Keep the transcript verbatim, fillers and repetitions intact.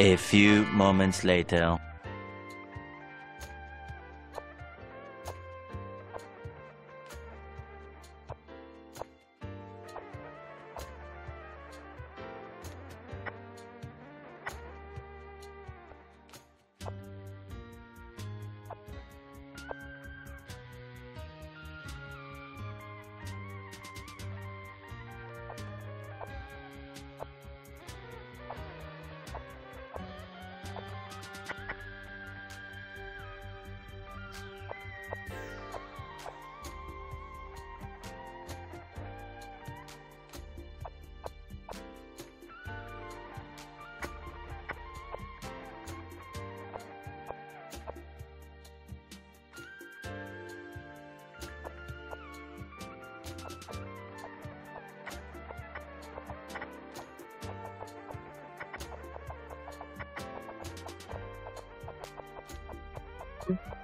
A few moments later. Thank you.